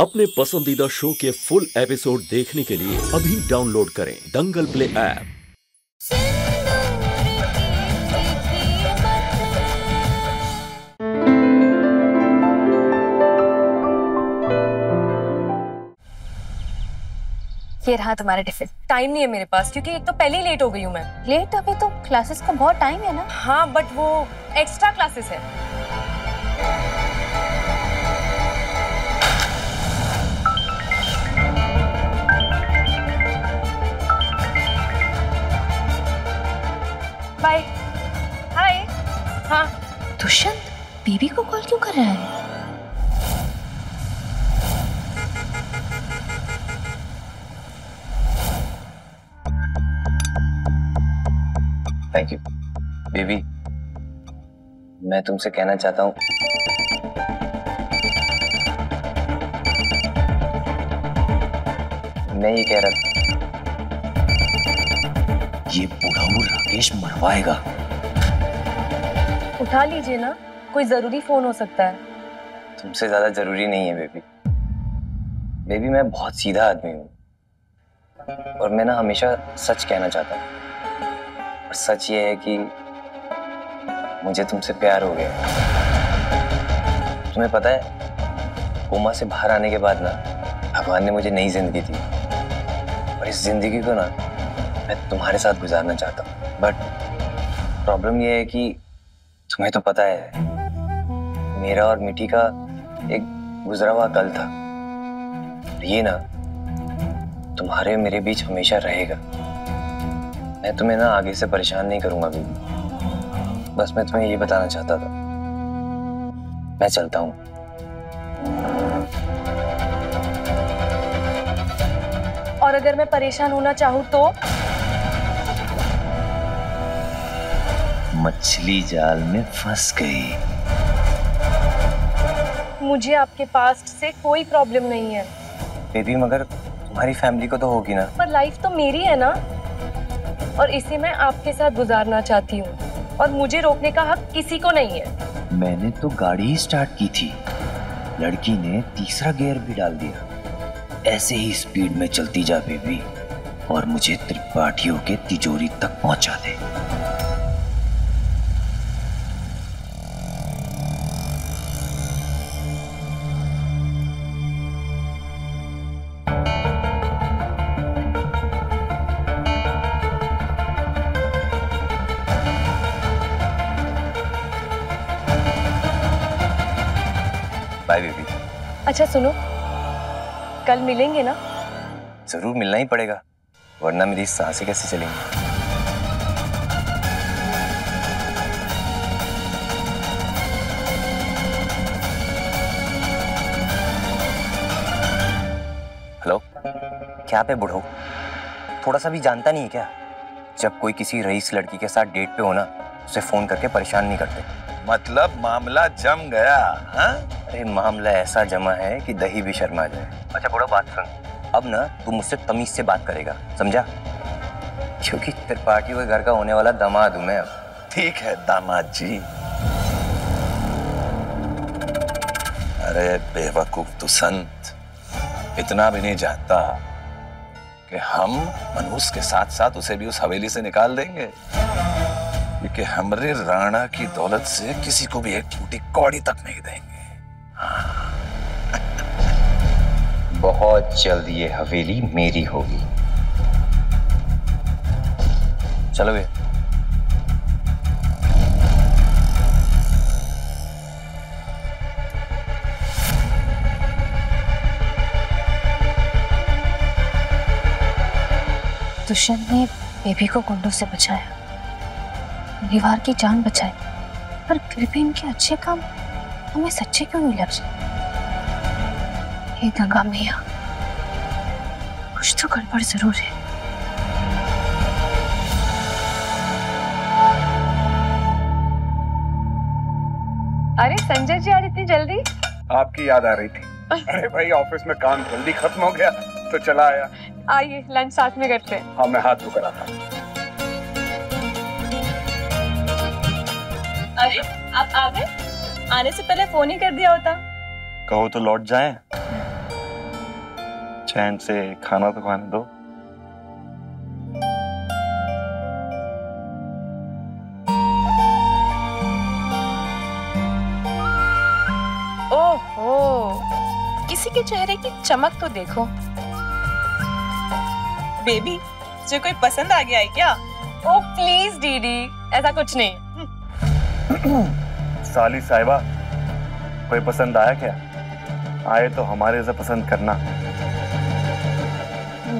अपने पसंदीदा शो के फुल एपिसोड देखने के लिए अभी डाउनलोड करें दंगल प्ले ऐप। ये रहा तुम्हारा टिफिन। टाइम नहीं है मेरे पास क्योंकि एक तो पहले ही लेट हो गई हूँ मैं। लेट? अभी तो क्लासेस का बहुत टाइम है ना। हाँ, बट वो एक्स्ट्रा क्लासेस है। बाय। हाय। हाँ, दुष्यंत बीबी को कॉल क्यों कर रहा है? थैंक यू बेबी, मैं तुमसे कहना चाहता हूँ। मैं ये कह रहा था, ये बुढ़ाऊ राकेश मरवाएगा। उठा लीजिए ना, कोई जरूरी फोन हो सकता है। तुमसे ज्यादा जरूरी नहीं है बेबी। बेबी, मैं बहुत सीधा आदमी हूँ और मैं ना हमेशा सच कहना चाहता हूँ। सच ये है कि मुझे तुमसे प्यार हो गया। तुम्हें पता है, कोमा से बाहर आने के बाद ना भगवान ने मुझे नई जिंदगी दी और इस जिंदगी को ना मैं तुम्हारे साथ गुजारना चाहता हूँ। बट प्रॉब्लम ये है कि तुम्हें तो पता है, मेरा और मिठी का एक गुजरा हुआ कल था। ये ना तुम्हारे मेरे बीच हमेशा रहेगा। मैं तुम्हें ना आगे से परेशान नहीं करूंगा बेबी। बस मैं तुम्हें ये बताना चाहता था। मैं चलता हूँ। और अगर मैं परेशान होना चाहूँ तो मछली जाल में फंस गई। मुझे आपके पास्ट से कोई प्रॉब्लम नहीं है बेबी, मगर तुम्हारी फैमिली को तो होगी ना। पर लाइफ तो मेरी है ना, और इसे मैं आपके साथ गुजारना चाहती हूँ और मुझे रोकने का हक किसी को नहीं है। मैंने तो गाड़ी ही स्टार्ट की थी, लड़की ने तीसरा गियर भी डाल दिया। ऐसे ही स्पीड में चलती जा बेबी और मुझे त्रिपाठियों के तिजोरी तक पहुँचा दे। अच्छा सुनो, कल मिलेंगे ना? जरूर, मिलना ही पड़ेगा, वरना मेरी सांसें कैसे चलेंगी। हेलो, क्या पे बुढ़ो थोड़ा सा भी जानता नहीं है क्या? जब कोई किसी रईस लड़की के साथ डेट पे हो ना, उसे फोन करके परेशान नहीं करते। मतलब मामला जम गया। हाँ, अरे मामला ऐसा जमा है कि दही भी शर्मा जाए। अच्छा बड़ा बात सुन, अब ना तू मुझसे तमीज से बात करेगा, समझा? क्योंकि त्रिपाठियों के घर का होने वाला दामाद हूं मैं अब। ठीक है दामाद जी। अरे बेवकूफ दुष्यंत, इतना भी नहीं जानता कि हम मनुष्य के साथ साथ उसे भी उस हवेली से निकाल देंगे। कि हमरे राणा की दौलत से किसी को भी एक टूटी कौड़ी तक नहीं देंगे। हाँ। बहुत जल्द ये हवेली मेरी होगी। चलो भैया। दुष्यंत ने बेबी को गुंडों से बचाया, परिवार की जान बचाई, पर फिर भी इनके अच्छे काम हमें सच्चे क्यों नहीं लग? ये दंगा मियां, कुछ तो गड़बड़ जरूर है। अरे संजय जी, आज इतनी जल्दी? आपकी याद आ रही थी। अरे भाई, ऑफिस में काम जल्दी खत्म हो गया तो चला आया। आइए लंच साथ में करते हैं। हाँ, मैं हाथ धोकर आता हूँ। अरे आप आ गए, आने से पहले फोन ही कर दिया होता। कहो तो लौट जाएं। चैन से खाना तो खाने दो। ओहो, किसी के चेहरे की चमक तो देखो। बेबी, तुझे कोई पसंद आ गया है क्या? ओ प्लीज दीदी, ऐसा कुछ नहीं। साली साहिबा, कोई पसंद आया क्या? आए तो हमारे जैसा पसंद करना।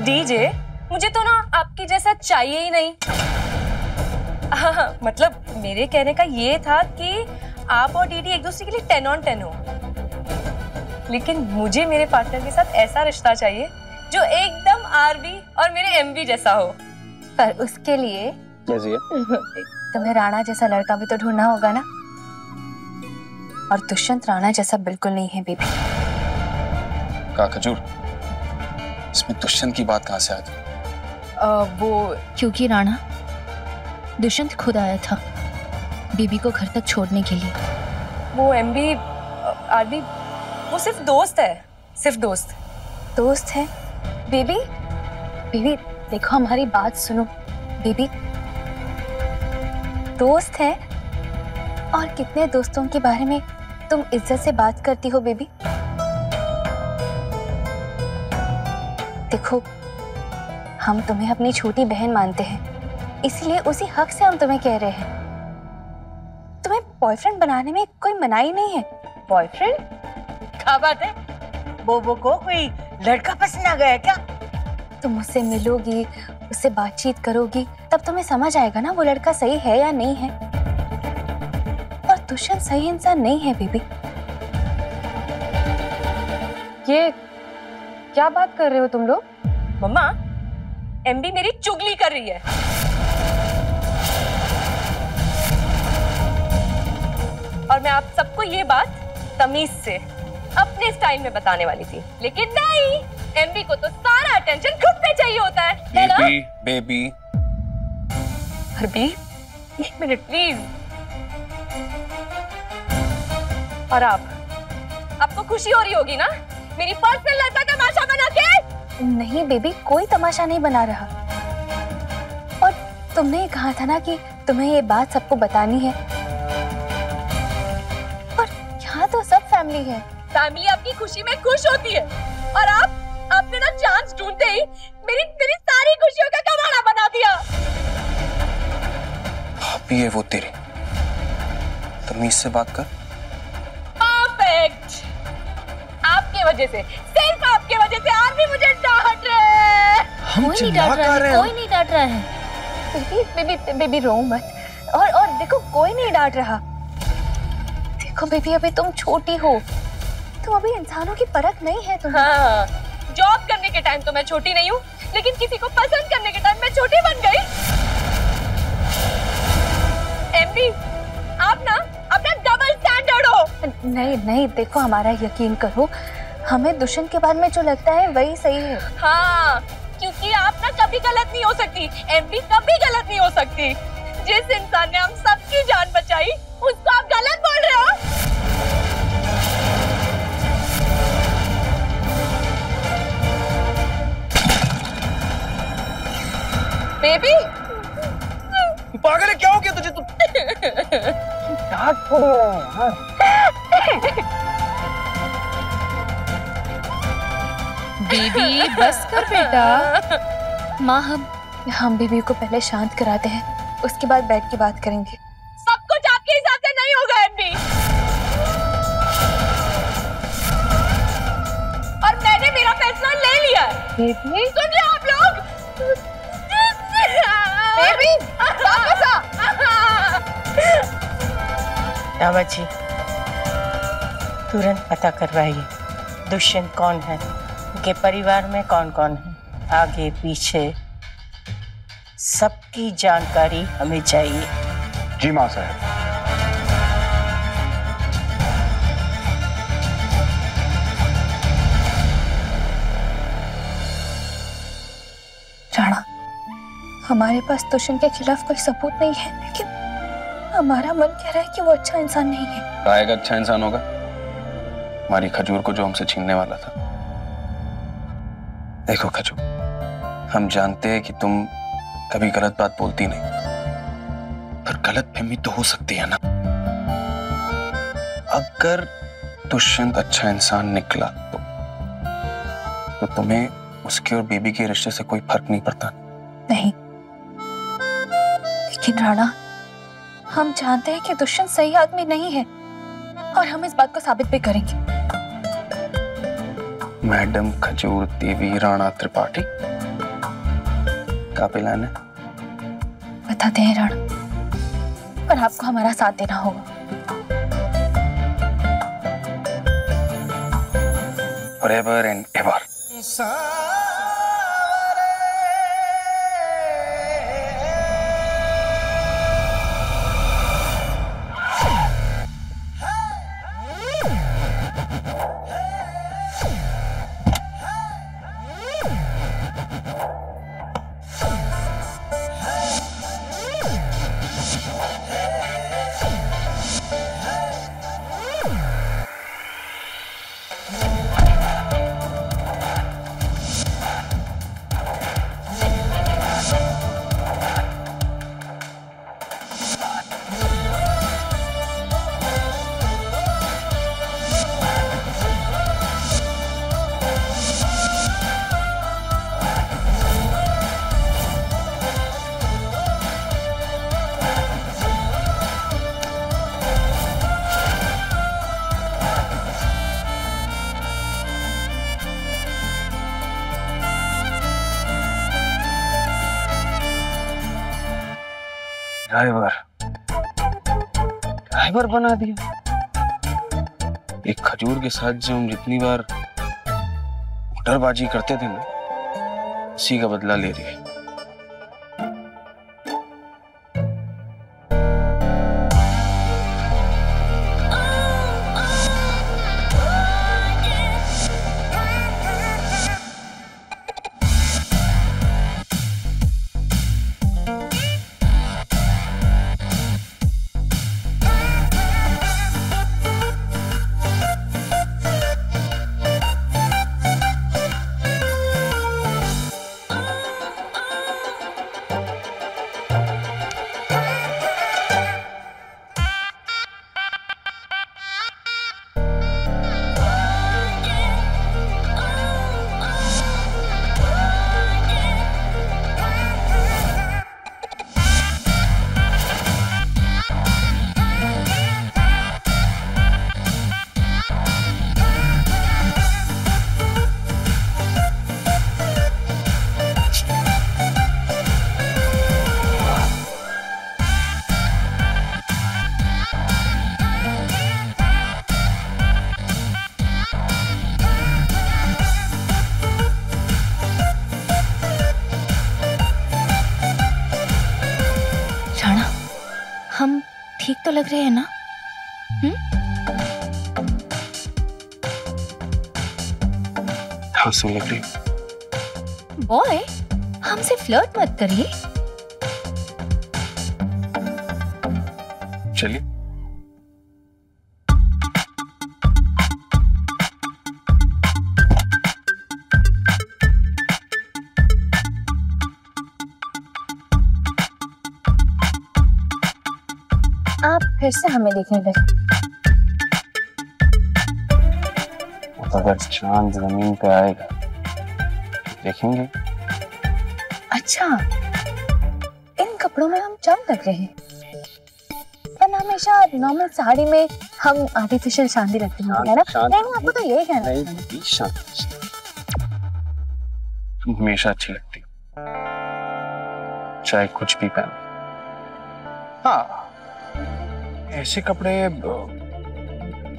डीजे, मुझे तो ना आपके जैसा चाहिए ही नहीं। मतलब मेरे कहने का ये था कि आप और डीडी एक दूसरे के लिए 10 on 10 हो, लेकिन मुझे मेरे पार्टनर के साथ ऐसा रिश्ता चाहिए जो एकदम आरबी और मेरे एमबी जैसा हो। पर उसके लिए तुम्हें राणा जैसा लड़का भी तो ढूंढना होगा ना, और दुष्यंत राणा जैसा बिल्कुल नहीं है बेबी। का खजूर, इसमें दुष्यंत की बात कहाँ से आ गई? वो क्योंकि राणा दुष्यंत खुद आया था बेबी को घर तक छोड़ने के लिए। वो एमबी आरबी वो सिर्फ दोस्त है, सिर्फ दोस्त है। बेबी बेबी देखो, हमारी बात सुनो बेबी, दोस्त है। और कितने दोस्तों के बारे में तुम इज्जत से बात करती हो बेबी। देखो, हम तुम्हें अपनी छोटी बहन मानते हैं, इसलिए उसी हक से हम तुम्हें कह रहे हैं। तुम्हें बॉयफ्रेंड बनाने में कोई मनाही नहीं है। बॉयफ्रेंड? क्या बात है, बोबो को कोई लड़का पसंद आ गया है क्या? तुम उससे मिलोगी, उससे बातचीत करोगी, तब तुम्हें समझ आएगा ना वो लड़का सही है या नहीं है। दुष्यंत सही इंसान नहीं है बेबी। ये क्या बात कर रहे हो तुम लोग? मम्मा, एमबी मेरी चुगली कर रही है। और मैं आप सबको ये बात तमीज से अपने स्टाइल में बताने वाली थी, लेकिन नहीं, एमबी को तो सारा अटेंशन खुद पे चाहिए होता है ना? Baby baby, 1 minute please. और आपको खुशी हो रही होगी ना मेरी पर्सनल लाइफ का तमाशा बना के? नहीं बेबी, कोई तमाशा नहीं बना रहा। और तुमने कहा था ना कि तुम्हें ये बात सबको बतानी है, और यहाँ तो सब फैमिली है। फैमिली आपकी खुशी में खुश होती है, और आपने ना चांस ढूंढते ही मेरी सारी खुशियों का कबाड़ा बना दिया। आप ही है वो तेरे, तमीज से बात कर। आपके वजह से, सिर्फ आपके वजह से आदमी मुझे डांट रहे हैं। कोई नहीं डांट रहा है। बेबी रो मत। और देखो, कोई नहीं डांट रहा। देखो बेबी, अभी तुम छोटी हो, तुम अभी इंसानों की परख नहीं है तुम्हें। हाँ, जॉब करने के टाइम तो मैं छोटी नहीं हूँ, लेकिन किसी को पसंद करने के टाइम मैं छोटी बन गई। एमबी, आप ना अपना डबल स्टैंडर्ड हो। नहीं, देखो हमारा यकीन करो, हमें दुष्यंत के बारे में जो लगता है वही सही है। हाँ, क्योंकि आप ना कभी गलत नहीं हो सकती, एमबी कभी गलत नहीं हो सकती। जिस इंसान ने हम सबकी जान बचाई, उसको आप गलत बोल रहे हो? बेबी, पागल है क्या? हो गया तुझे? डांट पड़ी है यार। बेबी बस कर बेटा। माँ, हम बेबी को पहले शांत कराते हैं, उसके बाद बैठ के बात करेंगे। सब कुछ आपके हिसाब से नहीं होगा एमबी, और मैंने मेरा फैसला ले लिया। बेबी सुन रहे आप लोग? बेबी वापस आ। रामा जी, तुरंत पता करवाइए दुष्यंत कौन है, उनके परिवार में कौन कौन है, आगे पीछे सबकी जानकारी हमें चाहिए। जी मां साहब। राणा, हमारे पास दुष्यंत के खिलाफ कोई सबूत नहीं है, लेकिन हमारा मन कह रहा है कि वो अच्छा इंसान नहीं है। काहे का अच्छा इंसान होगा? हमारी खजूर को जो हमसे छीनने वाला था, देखो खजू, हम जानते हैं कि तुम कभी गलत बात बोलती नहीं, पर गलत फहमी तो हो सकती है ना। अगर दुष्यंत अच्छा इंसान निकला तो तुम्हें उसके और बेबी के रिश्ते से कोई फर्क नहीं पड़ता। नहीं, लेकिन राणा, हम जानते हैं कि दुष्यंत सही आदमी नहीं है और हम इस बात को साबित भी करेंगे। मैडम खजूर देवी राणा त्रिपाठी का प्लान है, बताते हैं राणा, पर आपको हमारा साथ देना होगा। Forever and ever. ड्राइवर बना दिया। एक खजूर के साथ जो हम जितनी बार मोटरबाजी करते थे ना, उसी का बदला ले रही है। ठीक तो लग रहे हैं ना? हाँ, सो लग रही। बॉय, हमसे फ्लर्ट मत करिए। चलिए। फिर से हमें देखने लगे। अगर चांद जमीन पे आएगा देखेंगे। अच्छा, इन कपड़ों में हम चांद लग रहे हैं, पर हमेशा नॉर्मल साड़ी में हम आर्टिफिशियल चांदी रखते हैं, है ना? नहीं, आपको तो ये कहना है। हमेशा अच्छी लगती, चाहे कुछ भी पहन। हाँ, ऐसे कपड़े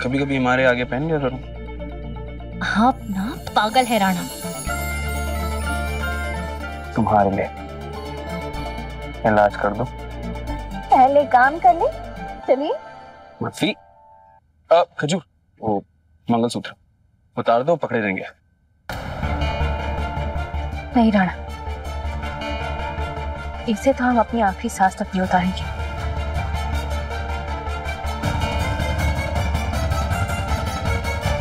कभी कभी हमारे आगे पहन लिया करो। आप ना पागल है राणा। तुम्हारे लिए इलाज कर दो। पहले काम कर ले। चलिए। मर्फी, खजूर, वो मंगलसूत्र उतार दो, पकड़े जाएंगे। नहीं राणा, इसे तो हम अपनी आखिरी सांस तक नहीं उतारेंगे।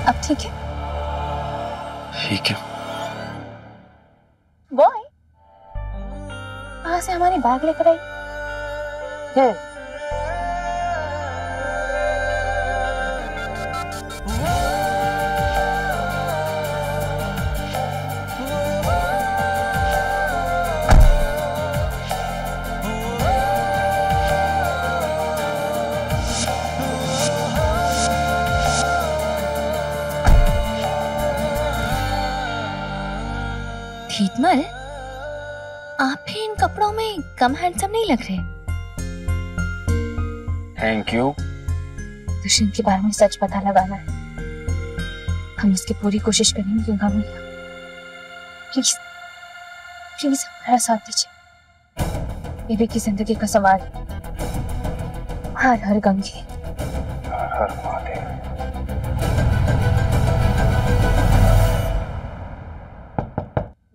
अब ठीक है? ठीक है। से हमारी बैग लेकर आई? धीतमल, आप भी इन कपड़ों में कम हैंडसम नहीं लग रहे। Thank you. दुष्यंत के बारे में सच पता लगाना है, हम उसकी पूरी कोशिश करेंगे। गंगा मैया, प्लीज प्लीज हमारा साथ दीजिए। बेबी की जिंदगी का सवाल है। हर हर गंगे, हर हर महादेव।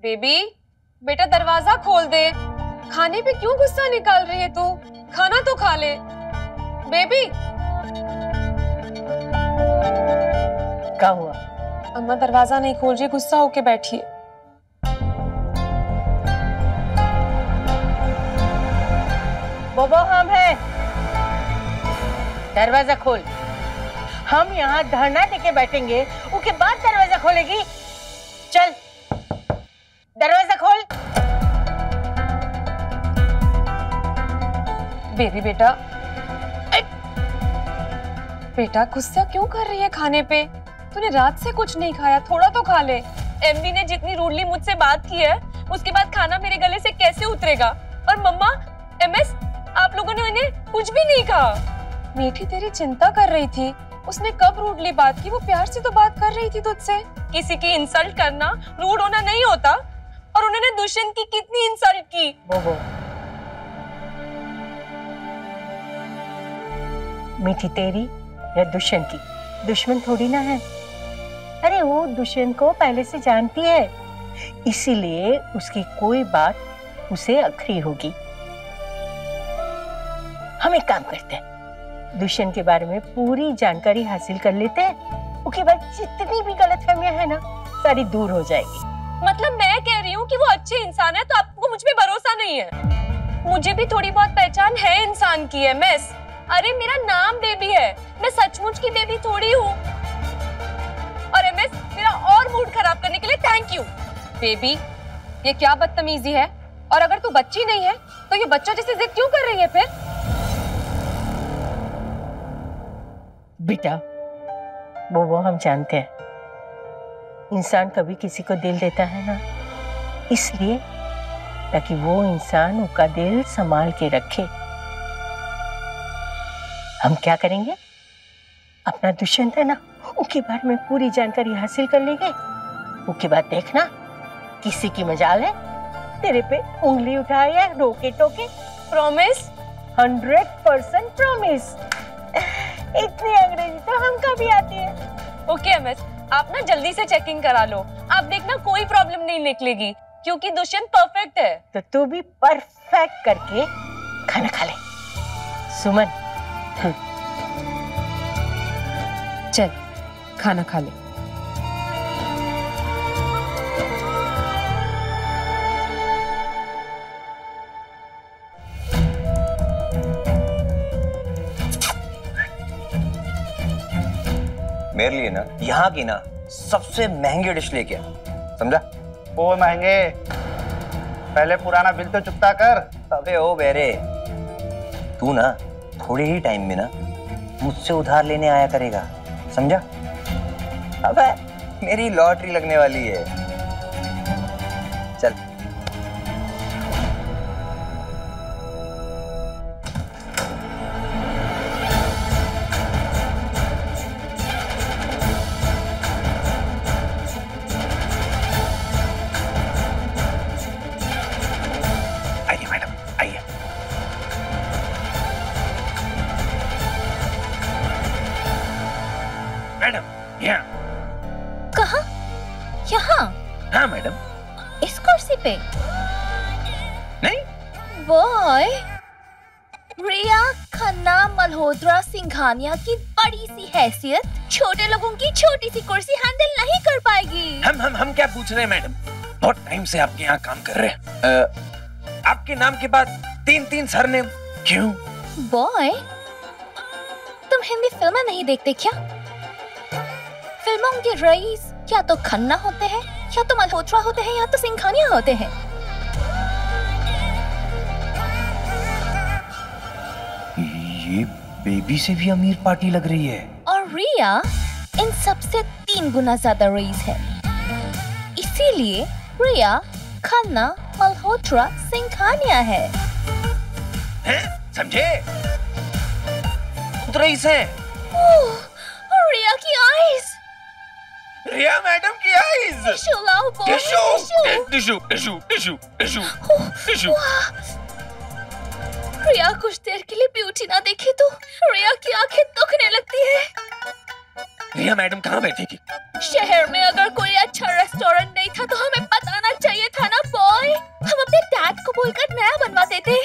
बेबी, बेटा दरवाजा खोल दे। खाने पे क्यों गुस्सा निकाल रही है तू? खाना तो खा ले। बेबी, क्या हुआ? अम्मा दरवाजा नहीं खोल रही, गुस्सा होके बैठी है। बोबो, हम हैं। दरवाजा खोल। हम यहाँ धरना देके बैठेंगे, उसके बाद दरवाजा खोलेगी। चल दरवाजा खोल। बेबी बेटा, बेटा गुस्सा क्यों कर रही है खाने पे? तूने रात से कुछ नहीं खाया, थोड़ा तो खा ले। एमवी ने जितनी रूडली मुझसे बात की है, उसके बाद खाना मेरे गले से कैसे उतरेगा? और मम्मा, एमएस, आप लोगों ने उन्हें कुछ भी नहीं कहा। मीठी तेरी चिंता कर रही थी, उसने कब रूडली बात की? वो प्यार से तो बात कर रही थी तुझसे। किसी की इंसल्ट करना रूड होना नहीं होता, और उन्होंने दुष्यंत की कितनी इंसल्ट की। बोबो, मीठी तेरी या दुष्यंत की दुश्मन थोड़ी ना है। अरे वो दुष्यंत को पहले से जानती है, इसीलिए उसकी कोई बात उसे अखरी होगी। हम एक काम करते हैं, दुष्यंत के बारे में पूरी जानकारी हासिल कर लेते हैं। उसके बाद जितनी भी गलतफहमियां है ना, सारी दूर हो जाएगी। मतलब मैं कह रही हूँ कि वो अच्छे इंसान है, तो आपको मुझ पे भरोसा नहीं है। मुझे भी थोड़ी बहुत पहचान है इंसान की है, मिस। अरे मेरा नाम बेबी है, मैं सचमुच की बेबी थोड़ी हूँ। और मिस, मेरा और मूड खराब करने के लिए थैंक यू। बेबी, ये क्या बदतमीजी है? और अगर तू बच्ची नहीं है तो ये बच्चों जैसी जिद क्यों कर रही है फिर? बेटा वो हम जानते हैं, इंसान कभी किसी को दिल देता है ना, इसलिए ताकि वो इंसान उसका दिल संभाल के रखे। हम क्या करेंगे, अपना दुष्यंत है ना, उसके बारे में पूरी जानकारी हासिल कर लेंगे। उसके बाद देखना किसी की मजाल है तेरे पे उंगली उठाए या रोके टोके। Promise, 100% promise. इतनी अंग्रेजी तो हम कभी आती है। ओके एमएस, आप ना जल्दी से चेकिंग करा लो। आप देखना कोई प्रॉब्लम नहीं निकलेगी, क्योंकि दुष्यंत परफेक्ट है। तो तू भी परफेक्ट करके खाना खा ले। सुमन, चल खाना खा ले। मेरे लिए ना यहाँ की ना सबसे महंगी डिश लेके आ, समझा? ओ महंगे, पहले पुराना बिल तो चुकता कर। अबे ओ बेरे, तू ना थोड़े ही टाइम में ना मुझसे उधार लेने आया करेगा, समझा? अबे मेरी लॉटरी लगने वाली है। चल मल्होत्रा सिंघानिया की बड़ी सी हैसियत छोटे लोगों की छोटी सी कुर्सी हैंडल नहीं कर पाएगी। हम क्या पूछ रहे हैं मैडम? बहुत टाइम से आपके यहाँ काम कर रहे हैं, आपके नाम के बाद तीन तीन सरनेम क्यों? बॉय, तुम हिंदी फिल्में नहीं देखते क्या? फिल्मों के रईस या तो खन्ना होते हैं, या तो मल्होत्रा होते हैं, या तो सिंघानिया होते हैं। ये बेबी से भी अमीर पार्टी लग रही है। और रिया इन सबसे 3 गुना ज्यादा रईस है, इसीलिए रिया खन्ना मल्होत्रा सिंघानिया है। समझे? रईस है। ओह, रिया की आईज। रिया मैडम की आईज। टिश्यू लाओ बॉय। टिश्यू। रिया कुछ देर के लिए ब्यूटी ना देखी तो रिया की आंखें दुखने लगती है। रिया मैडम कहाँ बैठेगी? शहर में अगर कोई अच्छा रेस्टोरेंट नहीं था तो हमें बताना चाहिए था ना बॉय। हम अपने डैड को बोलकर नया बनवा देते।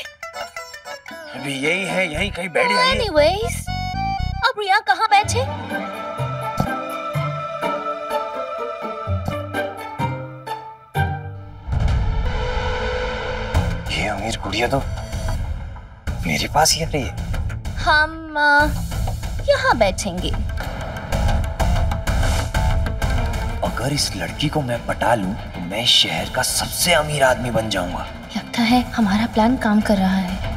अभी यही है, यही कहीं बैठ जाइए। एनीवेज, अब रिया कहाँ बैठे? ये अमीर गुड़िया तो मेरे पास ही आ रही है। हम यहाँ बैठेंगे। अगर इस लड़की को मैं पटा लूँ तो मैं शहर का सबसे अमीर आदमी बन जाऊंगा। लगता है हमारा प्लान काम कर रहा है।